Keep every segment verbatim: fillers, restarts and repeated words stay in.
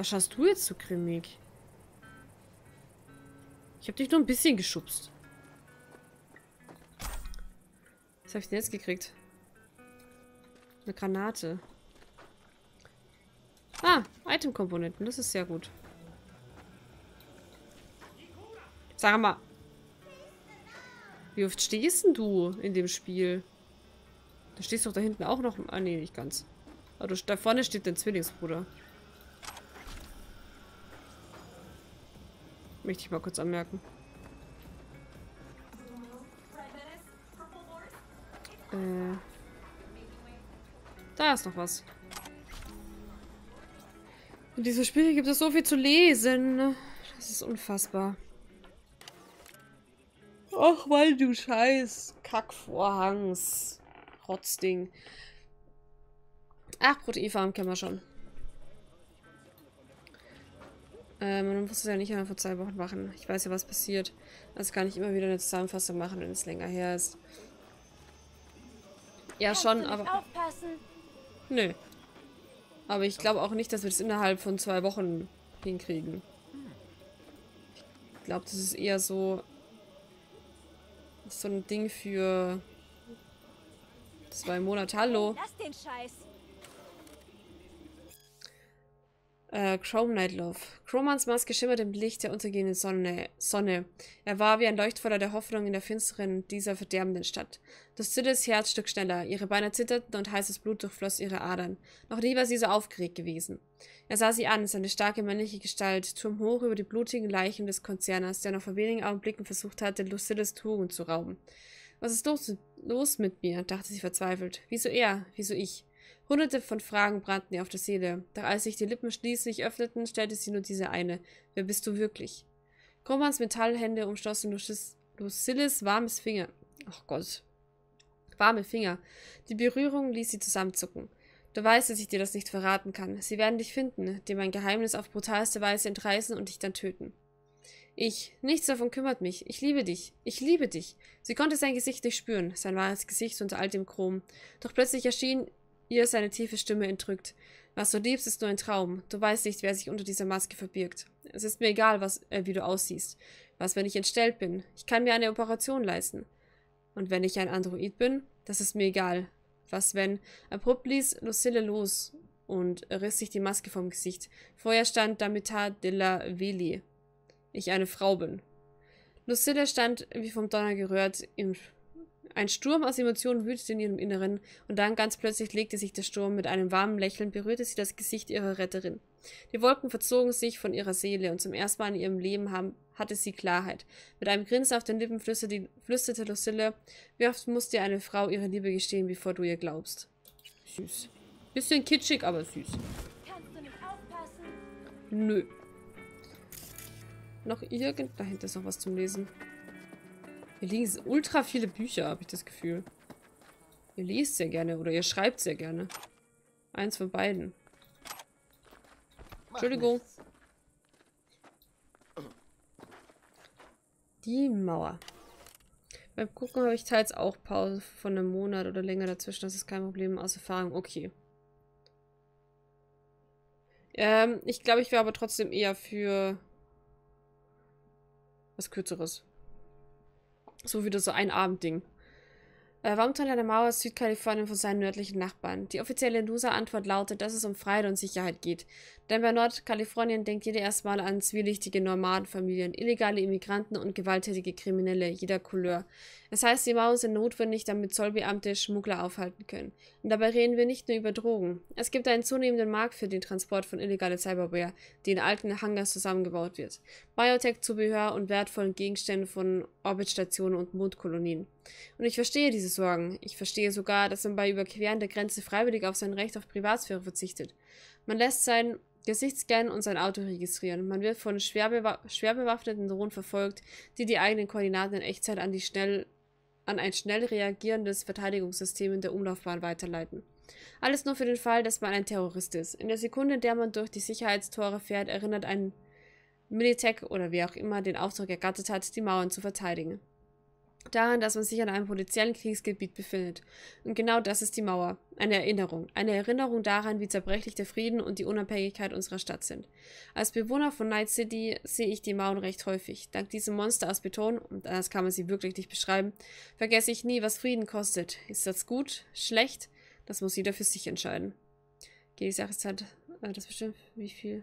Was schaust du jetzt so grimmig? Ich habe dich nur ein bisschen geschubst. Was habe ich denn jetzt gekriegt? Eine Granate. Ah, Item-Komponenten. Das ist sehr gut. Sag mal. Wie oft stehst denn du in dem Spiel? Du stehst doch da hinten auch noch. Ah, nee, nicht ganz. Aber du, da vorne steht dein Zwillingsbruder. Möchte ich mal kurz anmerken. Äh. Da ist noch was. In diesem Spiel gibt es so viel zu lesen. Das ist unfassbar. Ach, weil du scheiß Kackvorhangs. Rotzding. Ach, Proteinfarm kennen wir schon. Ähm, man muss es ja nicht einmal vor zwei Wochen machen. Ich weiß ja, was passiert. Also kann ich immer wieder eine Zusammenfassung machen, wenn es länger her ist. Ja, schon, aber... Nö. Aber ich glaube auch nicht, dass wir das innerhalb von zwei Wochen hinkriegen. Ich glaube, das ist eher so... so ein Ding für... zwei Monate. Hallo. Lass den Scheiß. Äh, Chrome Nightlove. Chromans Maske schimmert im Licht der untergehenden Sonne. Sonne. Er war wie ein Leuchtfeuer der Hoffnung in der finsteren, dieser verderbenden Stadt. Lucilles Herz schlug schneller, ihre Beine zitterten und heißes Blut durchfloss ihre Adern. Noch nie war sie so aufgeregt gewesen. Er sah sie an, seine starke männliche Gestalt, turmhoch über die blutigen Leichen des Konzerners, der noch vor wenigen Augenblicken versucht hatte, Lucilles Tugend zu rauben. Was ist los, los mit mir? Dachte sie verzweifelt. Wieso er? Wieso ich? Hunderte von Fragen brannten ihr auf der Seele. Doch als sich die Lippen schließlich öffneten, stellte sie nur diese eine. Wer bist du wirklich? Chromans Metallhände umschlossen Lucilles warmes Finger. Ach Gott. Warme Finger. Die Berührung ließ sie zusammenzucken. Du weißt, dass ich dir das nicht verraten kann. Sie werden dich finden, dir mein Geheimnis auf brutalste Weise entreißen und dich dann töten. Ich. Nichts davon kümmert mich. Ich liebe dich. Ich liebe dich. Sie konnte sein Gesicht nicht spüren, sein wahres Gesicht unter all dem Chrom. Doch plötzlich erschien ihr seine tiefe Stimme entrückt. Was du liebst, ist nur ein Traum. Du weißt nicht, wer sich unter dieser Maske verbirgt. Es ist mir egal, was, äh, wie du aussiehst. Was, wenn ich entstellt bin? Ich kann mir eine Operation leisten. Und wenn ich ein Android bin? Das ist mir egal. Was, wenn? Abrupt ließ Lucille los und riss sich die Maske vom Gesicht. Vorher stand Damita della Veli. Ich eine Frau bin. Lucille stand, wie vom Donner gerührt, im... Ein Sturm aus Emotionen wütete in ihrem Inneren, und dann ganz plötzlich legte sich der Sturm. Mit einem warmen Lächeln berührte sie das Gesicht ihrer Retterin. Die Wolken verzogen sich von ihrer Seele, und zum ersten Mal in ihrem Leben haben, hatte sie Klarheit. Mit einem Grinsen auf den Lippen flüsterte, flüsterte Lucille, wie oft muss dir eine Frau ihre Liebe gestehen, bevor du ihr glaubst. Süß. Bisschen kitschig, aber süß. Kannst du nicht aufpassen? Nö. Noch irgend... Dahinter ist noch was zum Lesen. Hier liegen ultra viele Bücher, habe ich das Gefühl. Ihr liest sehr gerne oder ihr schreibt sehr gerne. Eins von beiden. Entschuldigung. Die Mauer. Beim Gucken habe ich teils auch Pause von einem Monat oder länger dazwischen. Das ist kein Problem, aus Erfahrung. Okay. Ähm, ich glaube, ich wäre aber trotzdem eher für was Kürzeres. So wieder so ein Abendding. Äh, warum trennt eine Mauer Südkalifornien von seinen nördlichen Nachbarn? Die offizielle N U S A-Antwort lautet, dass es um Freiheit und Sicherheit geht. Denn bei Nordkalifornien denkt jeder erstmal an zwielichtige Nomadenfamilien, illegale Immigranten und gewalttätige Kriminelle jeder Couleur. Das heißt, die Mauern sind notwendig, damit Zollbeamte Schmuggler aufhalten können. Und dabei reden wir nicht nur über Drogen. Es gibt einen zunehmenden Markt für den Transport von illegaler Cyberware, die in alten Hangars zusammengebaut wird. Biotech-Zubehör und wertvollen Gegenständen von Orbitstationen und Mondkolonien. Und ich verstehe diese Sorgen. Ich verstehe sogar, dass man bei Überqueren der Grenze freiwillig auf sein Recht auf Privatsphäre verzichtet. Man lässt sein Gesicht scannen und sein Auto registrieren. Man wird von schwer, bewa schwer bewaffneten Drohnen verfolgt, die die eigenen Koordinaten in Echtzeit an, die schnell, an ein schnell reagierendes Verteidigungssystem in der Umlaufbahn weiterleiten. Alles nur für den Fall, dass man ein Terrorist ist. In der Sekunde, in der man durch die Sicherheitstore fährt, erinnert ein Militech oder wer auch immer den Auftrag ergattert hat, die Mauern zu verteidigen. daran, dass man sich an einem potenziellen Kriegsgebiet befindet. Und genau das ist die Mauer. Eine Erinnerung. Eine Erinnerung daran, wie zerbrechlich der Frieden und die Unabhängigkeit unserer Stadt sind. Als Bewohner von Night City sehe ich die Mauern recht häufig. Dank diesem Monster aus Beton, und anders kann man sie wirklich nicht beschreiben, vergesse ich nie, was Frieden kostet. Ist das gut? Schlecht? Das muss jeder für sich entscheiden. Okay, die Sache ist halt, das bestimmt, wie viel,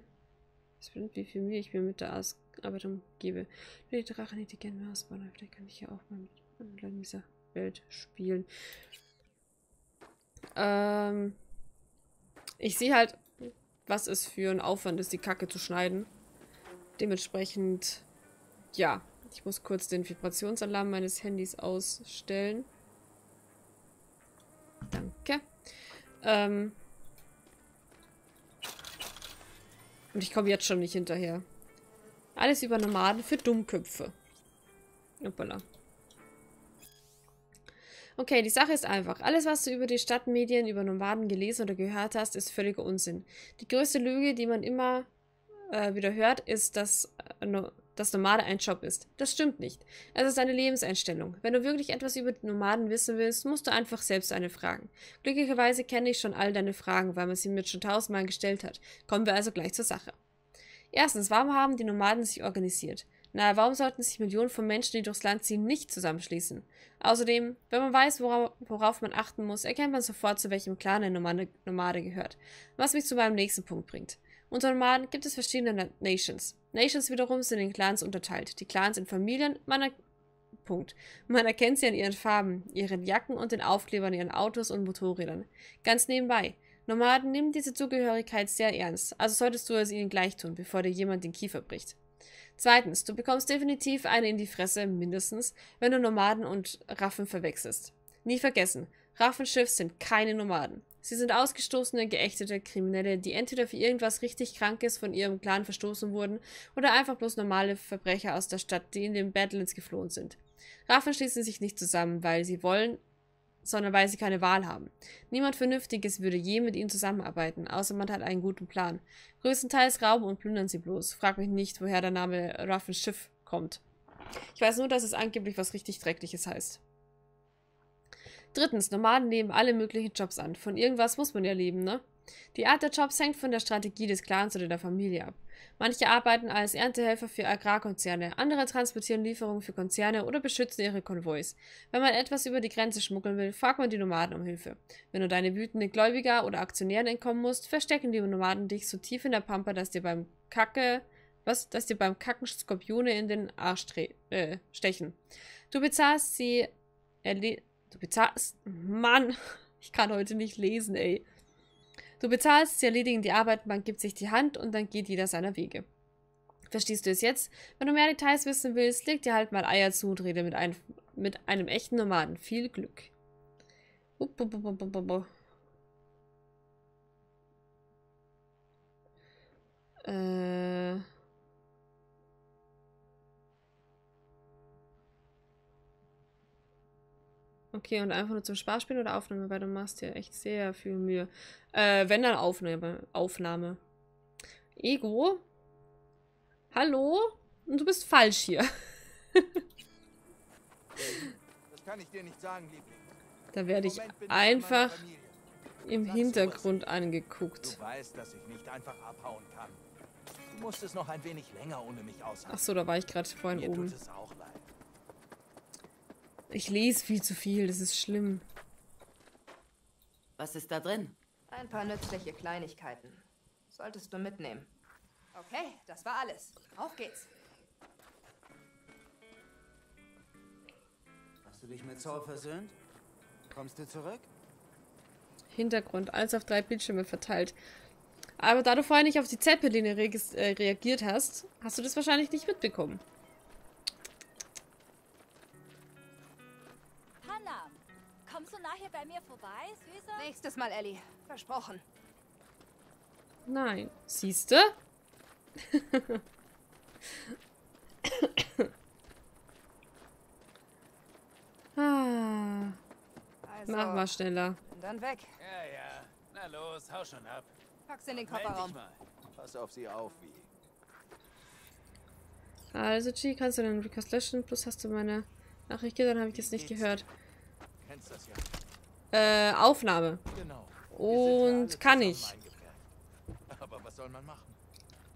das bestimmt, wie viel Mühe ich mir mit der Ask aber dann gebe. Die Drachen, die die gerne mehr ausbauen, vielleicht kann ich ja auch mal in dieser Welt spielen. Ähm, ich sehe halt, was es für ein Aufwand ist, die Kacke zu schneiden. Dementsprechend, ja, ich muss kurz den Vibrationsalarm meines Handys ausstellen. Danke. Ähm, und ich komme jetzt schon nicht hinterher. Alles über Nomaden für Dummköpfe. Hoppala. Okay, die Sache ist einfach. Alles, was du über die Stadtmedien, über Nomaden gelesen oder gehört hast, ist völliger Unsinn. Die größte Lüge, die man immer äh, wieder hört, ist, dass, äh, no, dass Nomade ein Job ist. Das stimmt nicht. Es ist eine Lebenseinstellung. Wenn du wirklich etwas über die Nomaden wissen willst, musst du einfach selbst eine fragen. Glücklicherweise kenne ich schon all deine Fragen, weil man sie mir schon tausendmal gestellt hat. Kommen wir also gleich zur Sache. Erstens, warum haben die Nomaden sich organisiert? Na, warum sollten sich Millionen von Menschen, die durchs Land ziehen, nicht zusammenschließen? Außerdem, wenn man weiß, worauf, worauf man achten muss, erkennt man sofort, zu welchem Clan ein Nomade, Nomade gehört. Was mich zu meinem nächsten Punkt bringt. Unter Nomaden gibt es verschiedene Na Nations. Nations wiederum sind in Clans unterteilt. Die Clans in Familien, man, Punkt. Man erkennt sie an ihren Farben, ihren Jacken und den Aufklebern, ihren Autos und Motorrädern. Ganz nebenbei. Nomaden nehmen diese Zugehörigkeit sehr ernst, also solltest du es ihnen gleich tun, bevor dir jemand den Kiefer bricht. Zweitens, du bekommst definitiv eine in die Fresse, mindestens, wenn du Nomaden und Raffen verwechselst. Nie vergessen, Raffenschiff sind keine Nomaden. Sie sind ausgestoßene, geächtete Kriminelle, die entweder für irgendwas richtig Krankes von ihrem Clan verstoßen wurden oder einfach bloß normale Verbrecher aus der Stadt, die in den Badlands geflohen sind. Raffen schließen sich nicht zusammen, weil sie wollen, sondern weil sie keine Wahl haben. Niemand Vernünftiges würde je mit ihnen zusammenarbeiten, außer man hat einen guten Plan. Größtenteils rauben und plündern sie bloß. Frag mich nicht, woher der Name Raffenschiff kommt. Ich weiß nur, dass es angeblich was richtig Dreckliches heißt. Drittens, Nomaden nehmen alle möglichen Jobs an. Von irgendwas muss man ja leben, ne? Die Art der Jobs hängt von der Strategie des Clans oder der Familie ab. Manche arbeiten als Erntehelfer für Agrarkonzerne, andere transportieren Lieferungen für Konzerne oder beschützen ihre Konvois. Wenn man etwas über die Grenze schmuggeln will, fragt man die Nomaden um Hilfe. Wenn du deine wütenden Gläubiger oder Aktionären entkommen musst, verstecken die Nomaden dich so tief in der Pampa, dass dir beim Kacke, was, dass dir beim Kacken Skorpione in den Arsch äh, stechen. Du bezahlst sie, erle du bezahlst, Mann, ich kann heute nicht lesen, ey. Du bezahlst, sie erledigen die Arbeit, man gibt sich die Hand und dann geht jeder seiner Wege. Verstehst du es jetzt? Wenn du mehr Details wissen willst, leg dir halt mal Eier zu und rede mit, ein, mit einem echten Nomaden. Viel Glück. Upp, upp, upp, upp, upp, upp, upp. Äh. Okay, und einfach nur zum Spaß spielen oder Aufnahme, weil du machst dir echt sehr viel Mühe. Äh, wenn dann Aufnahme. Aufnahme. Ego? Hallo? Und du bist falsch hier. Das kann ich dir nicht sagen, Liebling. Da werde ich einfach im Hintergrund angeguckt. Du weißt, dass ich nicht einfach abhauen kann. Du musst es noch ein wenig länger ohne mich aushalten. Achso, da war ich gerade vorhin mir oben. Tut es auch leid. Ich lese viel zu viel, das ist schlimm. Was ist da drin? Ein paar nützliche Kleinigkeiten. Solltest du mitnehmen. Okay, das war alles. Auf geht's. Hast du dich mit Saul versöhnt? Kommst du zurück? Hintergrund, alles auf drei Bildschirme verteilt. Aber da du vorher nicht auf die Zeppeline re äh, reagiert hast, hast du das wahrscheinlich nicht mitbekommen. Kommst du nachher bei mir vorbei, Süße? Nächstes Mal, Ellie. Versprochen. Nein. Siehst du? ah. also, mach mal schneller. Und dann weg. Ja, ja. Na los, hau schon ab. Pack's in den Kofferraum. Pass auf sie auf, wie. Also, G, kannst du deinen Request löschen? Plus hast du meine Nachricht gesehen habe ich es nicht gehört. Äh, Aufnahme. Und kann ich. Aber was soll man machen?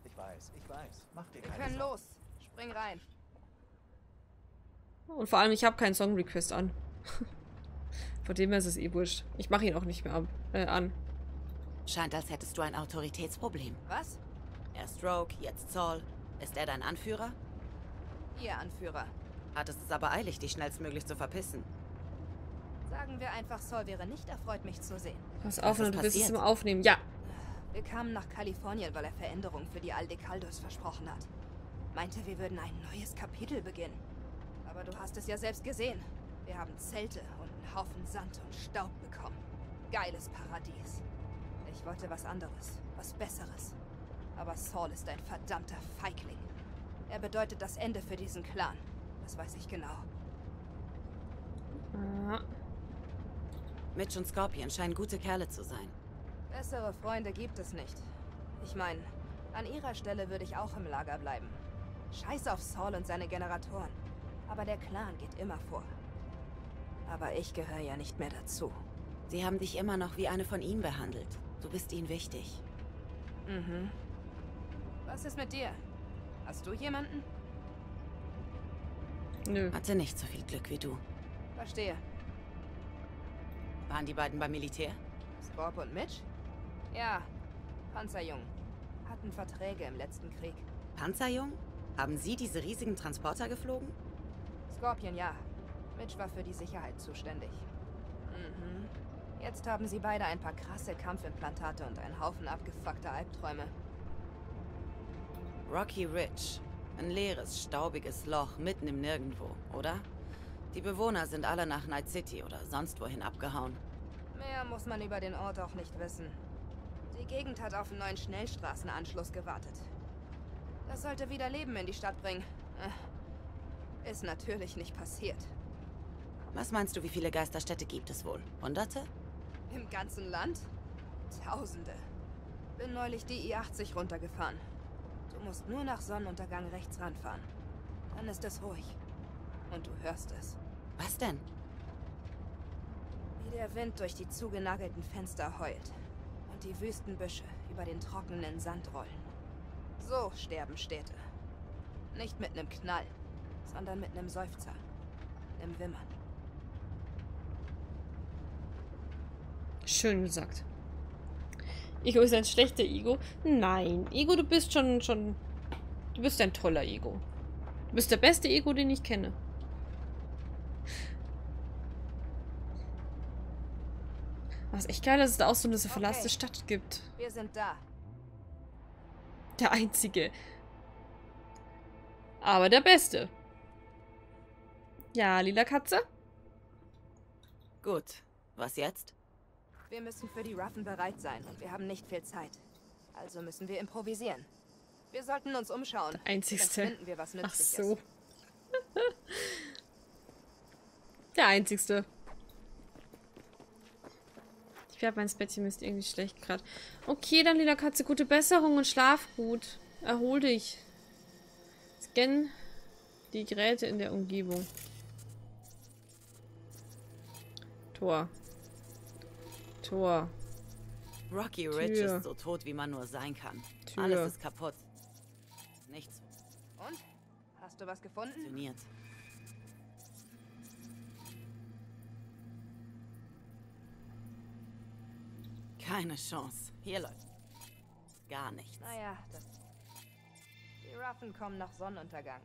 Ich weiß, ich weiß. Mach dir keine Sorgen. Wir können los. Spring rein. Und vor allem, ich habe keinen Song-Request an. Von dem her ist es eh wurscht. Ich mache ihn auch nicht mehr ab, äh, an. Scheint, als hättest du ein Autoritätsproblem. Was? Erst Rogue, jetzt Saul. Ist er dein Anführer? Ihr Anführer. Hattest es aber eilig, dich schnellstmöglich zu verpissen. Sagen wir einfach, Saul wäre nicht erfreut, mich zu sehen. Pass auf, du bist es im Aufnehmen. Ja. Wir kamen nach Kalifornien, weil er Veränderungen für die Aldecaldos versprochen hat. Meinte, wir würden ein neues Kapitel beginnen. Aber du hast es ja selbst gesehen. Wir haben Zelte und einen Haufen Sand und Staub bekommen. Geiles Paradies. Ich wollte was anderes, was Besseres. Aber Saul ist ein verdammter Feigling. Er bedeutet das Ende für diesen Clan. Das weiß ich genau. Ja. Mitch und Scorpion scheinen gute Kerle zu sein. Bessere Freunde gibt es nicht. Ich meine, an ihrer Stelle würde ich auch im Lager bleiben. Scheiß auf Saul und seine Generatoren. Aber der Clan geht immer vor. Aber ich gehöre ja nicht mehr dazu. Sie haben dich immer noch wie eine von ihnen behandelt. Du bist ihnen wichtig. Mhm. Was ist mit dir? Hast du jemanden? Nö. Hatte nicht so viel Glück wie du. Verstehe. Waren die beiden beim Militär? Scorp und Mitch? Ja, Panzerjungen. Hatten Verträge im letzten Krieg. Panzerjungen? Haben sie diese riesigen Transporter geflogen? Scorpion, ja. Mitch war für die Sicherheit zuständig. Mhm. Jetzt haben sie beide ein paar krasse Kampfimplantate und einen Haufen abgefuckter Albträume. Rocky Ridge. Ein leeres, staubiges Loch mitten im Nirgendwo, oder? Die Bewohner sind alle nach Night City oder sonst wohin abgehauen. Mehr muss man über den Ort auch nicht wissen. Die Gegend hat auf einen neuen Schnellstraßenanschluss gewartet. Das sollte wieder Leben in die Stadt bringen. Ist natürlich nicht passiert. Was meinst du, wie viele Geisterstädte gibt es wohl? Hunderte? Im ganzen Land? Tausende. Bin neulich die I achtzig runtergefahren. Du musst nur nach Sonnenuntergang rechts ranfahren. Dann ist es ruhig. Und du hörst es. Was denn? Wie der Wind durch die zugenagelten Fenster heult. Und die wüsten Büsche über den trockenen Sand rollen. So sterben Städte. Nicht mit einem Knall, sondern mit einem Seufzer. Im Wimmern. Schön gesagt. Ego ist ein schlechter Ego. Nein, Ego, du bist schon, schon... Du bist ein toller Ego. Du bist der beste Ego, den ich kenne. Was echt geil, dass es da auch so eine verlassene Stadt gibt. Wir sind da. Der einzige. Aber der beste. Ja, lila Katze. Gut. Was jetzt? Wir müssen für die Raffen bereit sein und wir haben nicht viel Zeit. Also müssen wir improvisieren. Wir sollten uns umschauen. Der Einzigste. Finden wir was Nützliches. Ach so. Der Einzigste. Ich glaube, mein Bettchen ist irgendwie schlecht gerade. Okay, dann, lila Katze, gute Besserung und schlaf gut. Erhol dich. Scan die Geräte in der Umgebung. Tor. Tor. Rocky Ridge Tür. Ist so tot, wie man nur sein kann. Tür. Alles ist kaputt. Nichts. Und? Hast du was gefunden? Funktioniert. Keine Chance. Hier läuft gar nichts. Naja, das... Die Raffen kommen nach Sonnenuntergang.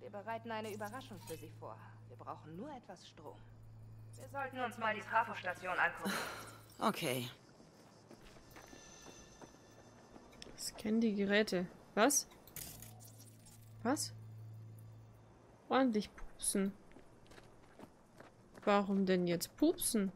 Wir bereiten eine Überraschung für sie vor. Wir brauchen nur etwas Strom. Wir sollten uns mal die Trafostation angucken. Okay. Scan die Geräte. Was? Was? Ordentlich pupsen. Warum denn jetzt pupsen?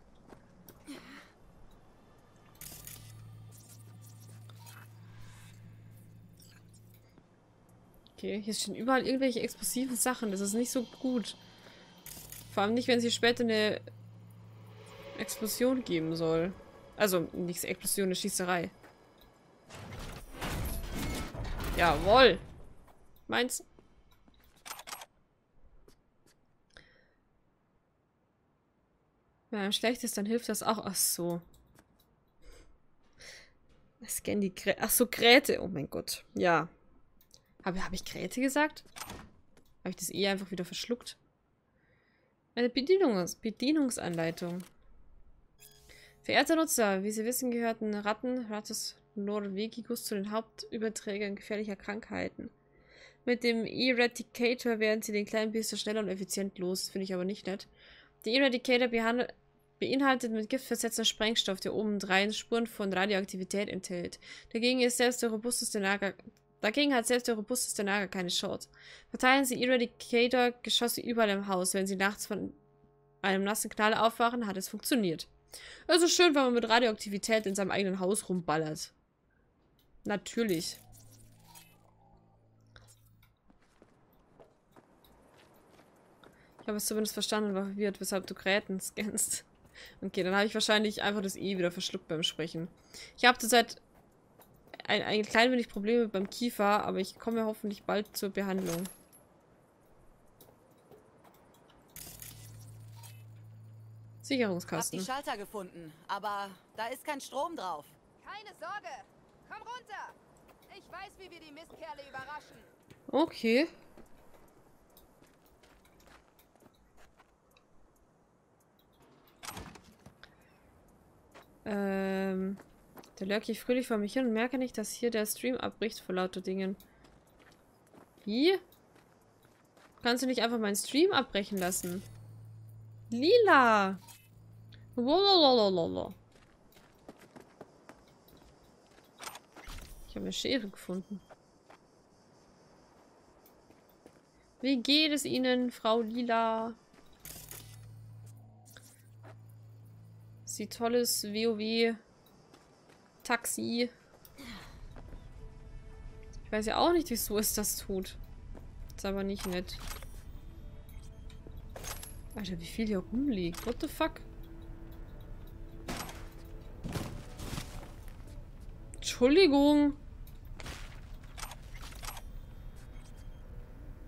Okay, hier stehen überall irgendwelche explosiven Sachen. Das ist nicht so gut. Vor allem nicht, wenn es hier später eine Explosion geben soll. Also, nichts Explosion, eine Schießerei. Jawohl! Meins. Wenn einem schlecht ist, dann hilft das auch. Ach so. Scan die Gräte. Ach so, Gräte. Oh mein Gott. Ja. Habe hab ich Gräte gesagt? Habe ich das eh einfach wieder verschluckt? Eine Bedienungs Bedienungsanleitung. Verehrter Nutzer, wie Sie wissen, gehörten Ratten, Rattus norvegicus zu den Hauptüberträgern gefährlicher Krankheiten. Mit dem Eradicator werden Sie den kleinen Biester schneller und effizient los. Finde ich aber nicht nett. Der Eradicator behandelt beinhaltet mit Gift versetzter Sprengstoff, der obendrein Spuren von Radioaktivität enthält. Dagegen ist selbst der robusteste Lager... Dagegen hat selbst der robusteste Lager keine Chance. Verteilen Sie Eradicator-Geschosse überall im Haus. Wenn Sie nachts von einem nassen Knall aufwachen, hat es funktioniert. Es ist schön, wenn man mit Radioaktivität in seinem eigenen Haus rumballert. Natürlich. Ich habe es zumindest verstanden und war verwirrt, weshalb du Gräten scannst. Okay, dann habe ich wahrscheinlich einfach das E wieder verschluckt beim Sprechen. Ich habe zurzeit ein, ein klein wenig Probleme beim Kiefer, aber ich komme hoffentlich bald zur Behandlung. Sicherungskasten. Ich habe die Schalter gefunden, aber da ist kein Strom drauf. Keine Sorge, komm runter. Ich weiß, wie wir die Mistkerle überraschen. Okay. Ähm, da lurke ich fröhlich vor mich hin und merke nicht, dass hier der Stream abbricht vor lauter Dingen. Wie? Kannst du nicht einfach meinen Stream abbrechen lassen? Lila! Lalalala. Ich habe eine Schere gefunden. Wie geht es Ihnen, Frau Lila? Sie tolles WoW-Taxi. Ich weiß ja auch nicht, wieso es das tut. Ist aber nicht nett. Alter, wie viel hier rumliegt. What the fuck? Entschuldigung.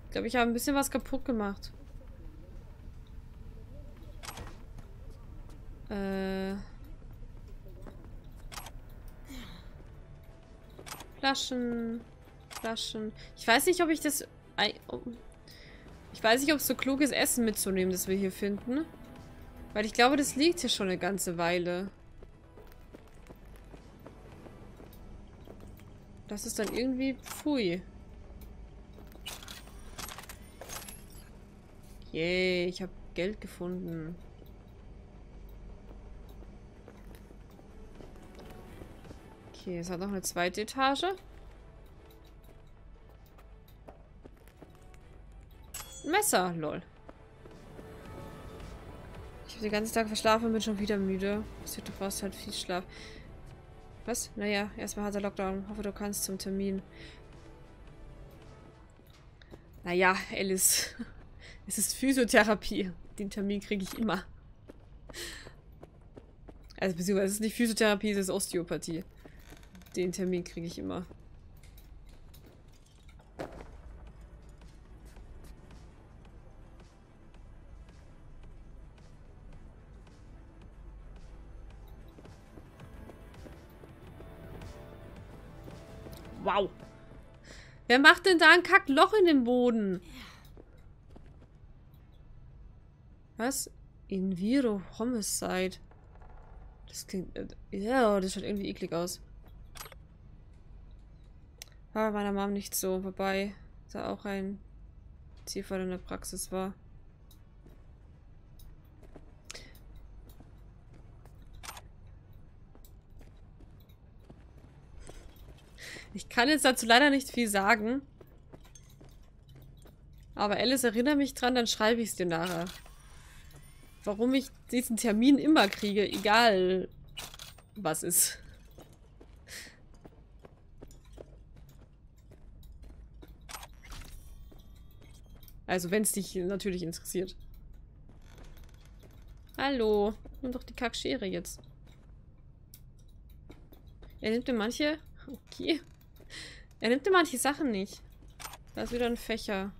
Ich glaube, ich habe ein bisschen was kaputt gemacht. Äh. Flaschen. Flaschen. Ich weiß nicht, ob ich das... Ich weiß nicht, ob es so klug ist, Essen mitzunehmen, das wir hier finden. Weil ich glaube, das liegt hier schon eine ganze Weile. Das ist dann irgendwie... Pfui. Yay, ich habe Geld gefunden. Okay, es hat noch eine zweite Etage. Messer, lol. Ich habe den ganzen Tag verschlafen und bin schon wieder müde. Du brauchst halt viel Schlaf. Was? Naja, erstmal harter Lockdown. Hoffe, du kannst zum Termin. Naja, Alice. Es ist Physiotherapie. Den Termin kriege ich immer. Also, beziehungsweise es ist nicht Physiotherapie, es ist Osteopathie. Den Termin kriege ich immer. Wow. Wer macht denn da ein Kackloch in den Boden? Was? Inviro Homicide. Das klingt... Ja, das schaut irgendwie eklig aus. War meiner Mom nicht so, wobei da auch ein Zielfall in der Praxis war. Ich kann jetzt dazu leider nicht viel sagen. Aber Alice, erinnere mich dran, dann schreibe ich es dir nachher. Warum ich diesen Termin immer kriege, egal was ist. Also, wenn es dich natürlich interessiert. Hallo. Nimm doch die Kackschere jetzt. Er nimmt mir manche... Okay. Er nimmt mir manche Sachen nicht. Da ist wieder ein Fächer.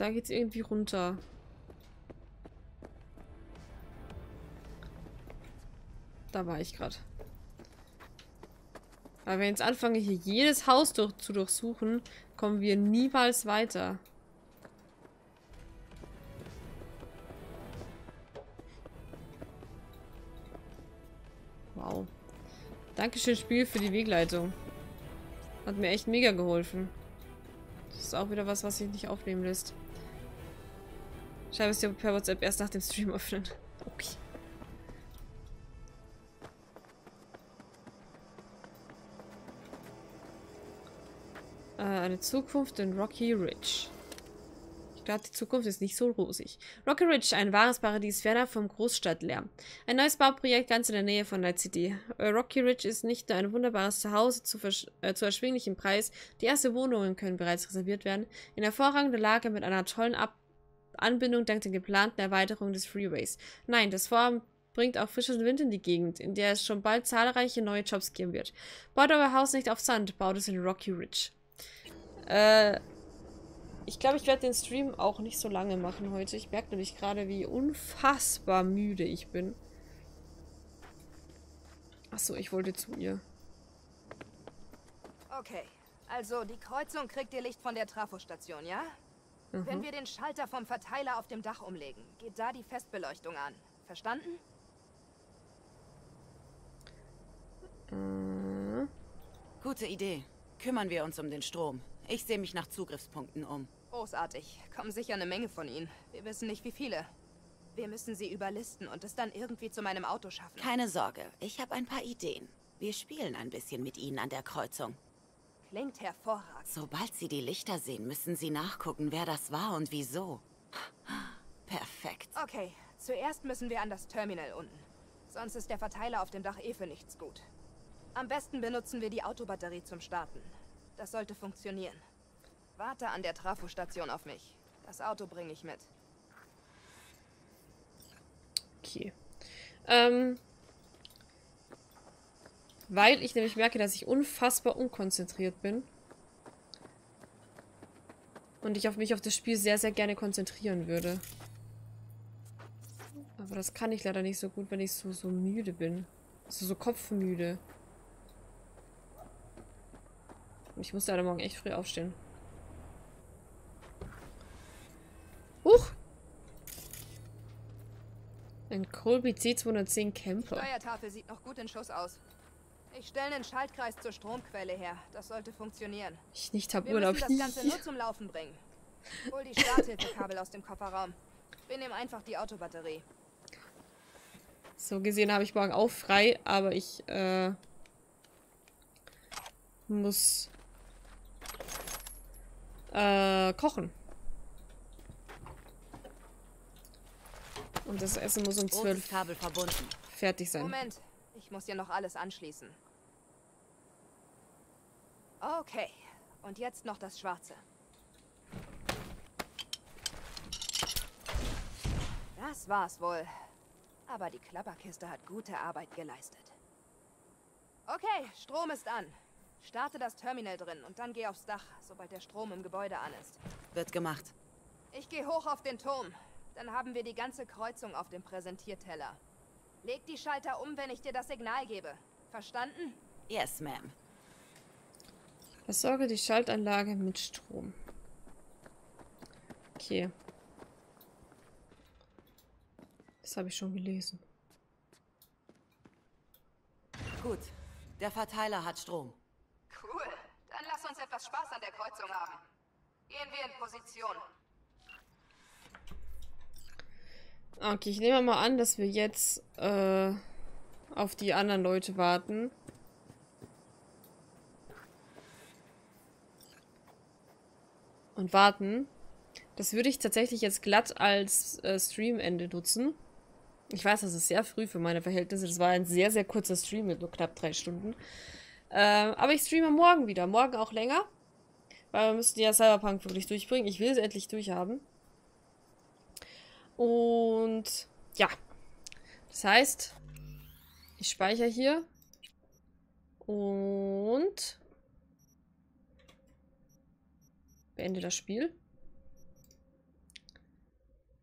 Da geht's irgendwie runter. Da war ich gerade. Weil wenn wir jetzt anfangen, hier jedes Haus durch, zu durchsuchen, kommen wir niemals weiter. Wow. Dankeschön, Spiel, für die Wegleitung. Hat mir echt mega geholfen. Das ist auch wieder was, was sich nicht aufnehmen lässt. Schreibe es dir per WhatsApp erst nach dem Stream öffnen. Okay. Eine Zukunft in Rocky Ridge. Ich glaube, die Zukunft ist nicht so rosig. Rocky Ridge, ein wahres Paradies, fernab vom Großstadtlärm. Ein neues Bauprojekt ganz in der Nähe von Night City. Rocky Ridge ist nicht nur ein wunderbares Zuhause zu, äh, zu erschwinglichem Preis. Die ersten Wohnungen können bereits reserviert werden. In hervorragender Lage mit einer tollen Ab Anbindung dank der geplanten Erweiterung des Freeways. Nein, das Vorhaben bringt auch frischen Wind in die Gegend, in der es schon bald zahlreiche neue Jobs geben wird. Baut euer Haus nicht auf Sand, baut es in Rocky Ridge. Ich glaube, ich werde den Stream auch nicht so lange machen heute. Ich merke nämlich gerade, wie unfassbar müde ich bin. Achso, ich wollte zu ihr. Okay, also die Kreuzung kriegt ihr Licht von der Trafostation, ja? Mhm. Wenn wir den Schalter vom Verteiler auf dem Dach umlegen, geht da die Festbeleuchtung an. Verstanden? Mhm. Gute Idee. Kümmern wir uns um den Strom. Ich sehe mich nach Zugriffspunkten um. Großartig. Kommen sicher eine Menge von ihnen. Wir wissen nicht, wie viele. Wir müssen sie überlisten und es dann irgendwie zu meinem Auto schaffen. Keine Sorge. Ich habe ein paar Ideen. Wir spielen ein bisschen mit ihnen an der Kreuzung. Klingt hervorragend. Sobald sie die Lichter sehen, müssen sie nachgucken, wer das war und wieso. Perfekt. Okay. Zuerst müssen wir an das Terminal unten. Sonst ist der Verteiler auf dem Dach eh für nichts gut. Am besten benutzen wir die Autobatterie zum Starten. Das sollte funktionieren. Warte an der Trafostation auf mich. Das Auto bringe ich mit. Okay. Ähm, weil ich nämlich merke, dass ich unfassbar unkonzentriert bin. Und ich auf mich auf das Spiel sehr, sehr gerne konzentrieren würde. Aber das kann ich leider nicht so gut, wenn ich so, so müde bin. Also so kopfmüde. Ich muss heute Morgen echt früh aufstehen. Huch! Ein Colby C zweihundertzehn Camper. Die Steuertafel sieht noch gut in Schuss aus. Ich stelle einen Schaltkreis zur Stromquelle her. Das sollte funktionieren. Ich nicht habe Urlaub. Wir müssen das Ganze nur zum Laufen bringen. Hol die Starthilfekabel aus dem Kofferraum. Wir nehmen einfach die Autobatterie. So gesehen habe ich morgen auch frei, aber ich äh, muss... Äh, kochen. Und das Essen muss um zwölf fertig sein. Moment, ich muss ja noch alles anschließen. Okay, und jetzt noch das Schwarze. Das war's wohl. Aber die Klapperkiste hat gute Arbeit geleistet. Okay, Strom ist an. Starte das Terminal drin und dann geh aufs Dach, sobald der Strom im Gebäude an ist. Wird gemacht. Ich gehe hoch auf den Turm. Dann haben wir die ganze Kreuzung auf dem Präsentierteller. Leg die Schalter um, wenn ich dir das Signal gebe. Verstanden? Yes, ma'am. Versorge die Schaltanlage mit Strom. Okay. Das habe ich schon gelesen. Gut. Der Verteiler hat Strom. Lass uns etwas Spaß an der Kreuzung haben. Gehen wir in Position. Okay, ich nehme mal an, dass wir jetzt äh, auf die anderen Leute warten. Und warten. Das würde ich tatsächlich jetzt glatt als äh, Streamende nutzen. Ich weiß, das ist sehr früh für meine Verhältnisse. Das war ein sehr, sehr kurzer Stream mit nur knapp drei Stunden. Ähm, aber ich streame morgen wieder. Morgen auch länger. Weil wir müssen ja Cyberpunk wirklich durchbringen. Ich will es endlich durchhaben. Und ja. Das heißt, ich speichere hier. Und beende das Spiel.